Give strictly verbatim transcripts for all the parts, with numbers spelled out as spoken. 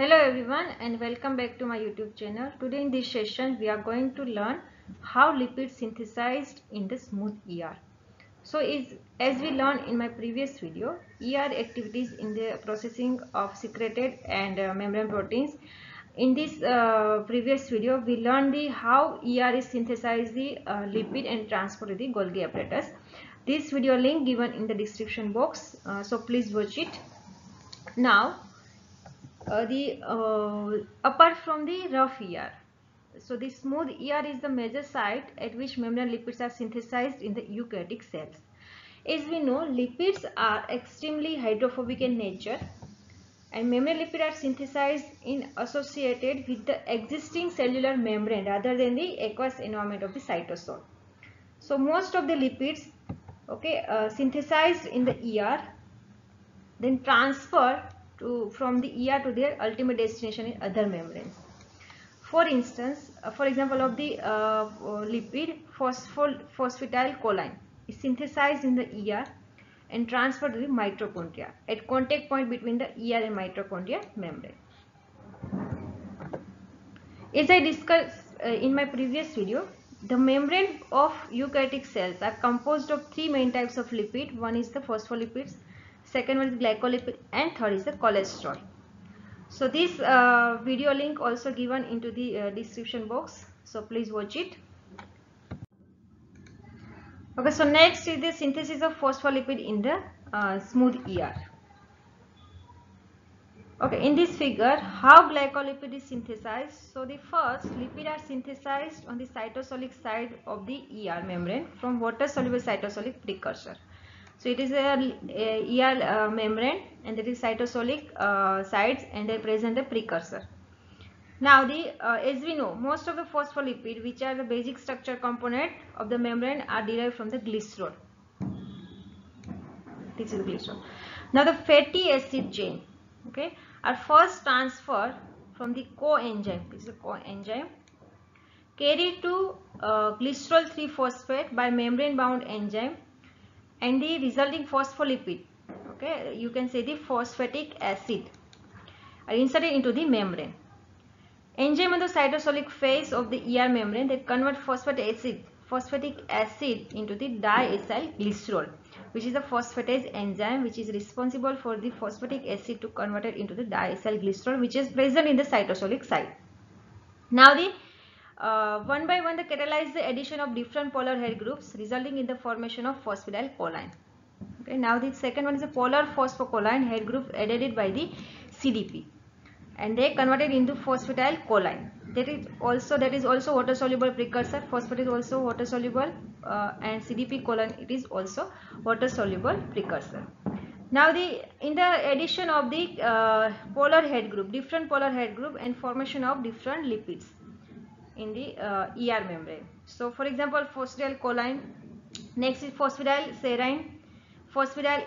Hello everyone and welcome back to my YouTube channel. Today in this session we are going to learn how lipids synthesized in the smooth E R. So is, as we learned in my previous video, E R activities in the processing of secreted and uh, membrane proteins. In this uh, previous video we learned the how E R is synthesized the uh, lipid and transported the Golgi apparatus. This video link given in the description box, uh, so please watch it. Now Uh, the uh, apart from the rough E R, so the smooth E R is the major site at which membrane lipids are synthesized in the eukaryotic cells. As we know, lipids are extremely hydrophobic in nature, and membrane lipids are synthesized in associated with the existing cellular membrane rather than the aqueous environment of the cytosol. So most of the lipids, okay, uh, synthesized in the E R, then transfer To, from the E R to their ultimate destination in other membranes. For instance, uh, for example of the uh, lipid phosphatidylcholine is synthesized in the E R and transferred to the mitochondria at contact point between the E R and mitochondria membrane. As I discussed uh, in my previous video, the membrane of eukaryotic cells are composed of three main types of lipid. One is the phospholipids, second one is glycolipid, and third is the cholesterol. So this uh, video link also given into the uh, description box, so please watch it. Okay, so next is the synthesis of phospholipid in the uh, smooth E R. Okay, in this figure how glycolipid is synthesized. So the first lipid are synthesized on the cytosolic side of the E R membrane from water soluble cytosolic precursor. So it is a, a E R uh, membrane and there is cytosolic uh, sites and they present the precursor. Now the uh, as we know, most of the phospholipid which are the basic structure component of the membrane are derived from the glycerol. This is glycerol. Now the fatty acid chain, okay, are first transferred from the coenzyme. This is a coenzyme carried to uh, glycerol three phosphate by membrane bound enzyme, and the resulting phospholipid, okay, you can say the phosphatic acid, are inserted into the membrane. Enzyme on the cytosolic phase of the E R membrane, they convert phosphatic acid, phosphatic acid into the diacylglycerol, which is a phosphatase enzyme which is responsible for the phosphatic acid to convert it into the diacylglycerol, which is present in the cytosolic site. Now the Uh, one by one they catalyze the addition of different polar hair groups, resulting in the formation of phosphatidylcholine. Okay, now the second one is a polar phosphocholine hair group added by the C D P, and they converted into phosphatidylcholine. That is also that is also water soluble precursor. Phosphate is also water soluble, uh, and C D P choline, it is also water soluble precursor. Now the in the addition of the uh, polar head group, different polar head group, and formation of different lipids in the uh, E R membrane. So for example, phosphatidylcholine, next is phosphatidyl serine, phosphatidyl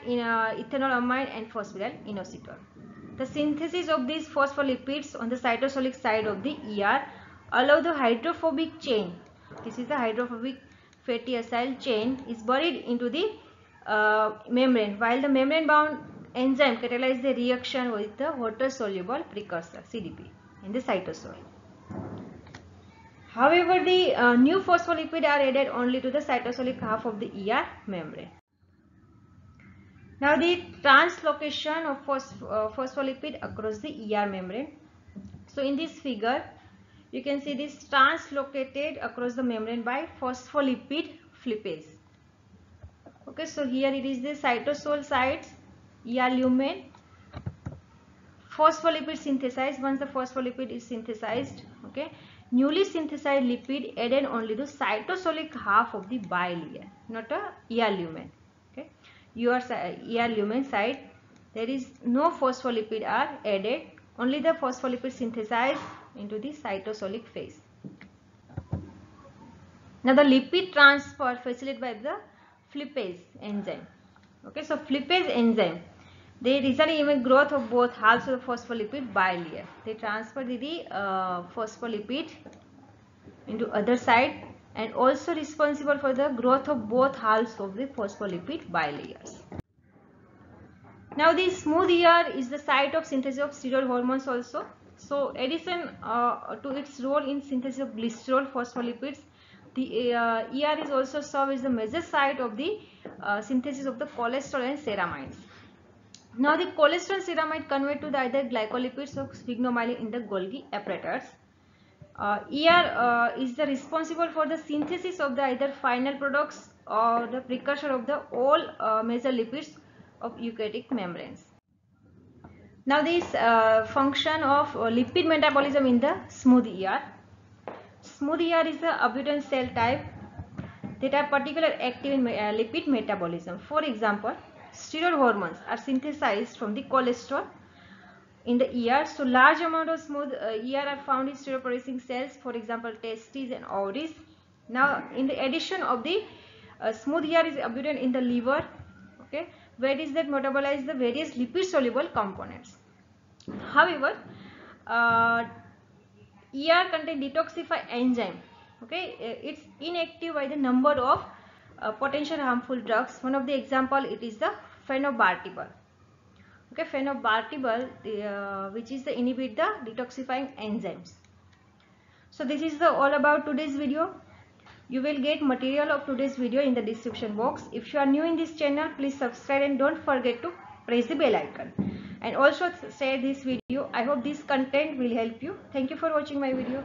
ethanolamine, and phosphatidylinositol. The synthesis of these phospholipids on the cytosolic side of the E R allow the hydrophobic chain, this is the hydrophobic fatty acyl chain, is buried into the uh, membrane, while the membrane bound enzyme catalyze the reaction with the water soluble precursor C D P in the cytosol. However, the uh, new phospholipid are added only to the cytosolic half of the E R membrane. Now the translocation of phosp uh, phospholipid across the E R membrane. So in this figure you can see this translocated across the membrane by phospholipid flippase. Okay, so here it is the cytosol sites, E R lumen. Phospholipid synthesized. Once the phospholipid is synthesized, okay, newly synthesized lipid added only to cytosolic half of the bile layer, not a E R lumen. Okay, your E R lumen side, there is no phospholipid are added, only the phospholipid synthesized into the cytosolic phase. Now the lipid transfer facilitated by the flippase enzyme. Okay, so flippase enzyme, they result in even growth of both halves of the phospholipid bile layer. They transfer the uh, phospholipid into other side and also responsible for the growth of both halves of the phospholipid bile layers. Now the smooth E R is the site of synthesis of steroid hormones also. So addition uh, to its role in synthesis of glycerol phospholipids, the uh, E R is also served as the major site of the uh, synthesis of the cholesterol and ceramides. Now the cholesterol ceramide convert to the either glycolipids or sphingomyelin in the Golgi apparatus. Uh, E R uh, is the responsible for the synthesis of the either final products or the precursor of the all uh, major lipids of eukaryotic membranes. Now this uh, function of uh, lipid metabolism in the smooth E R. Smooth E R is the abundant cell type that are particularly active in uh, lipid metabolism. For example, steroid hormones are synthesized from the cholesterol in the E R. So large amount of smooth uh, E R are found in steroid producing cells, for example testes and ovaries. Now in the addition of the uh, smooth E R is abundant in the liver, okay, where is that metabolize the various lipid soluble components. However, uh, E R contain detoxify enzyme, okay, it's inactive by the number of uh, potential harmful drugs. One of the example, it is the phenobarbital, okay, phenobarbital uh, which is the inhibit the detoxifying enzymes. So this is the all about today's video. You will get material of today's video in the description box. If you are new in this channel, please subscribe and don't forget to press the bell icon and also share this video. I hope this content will help you. Thank you for watching my video.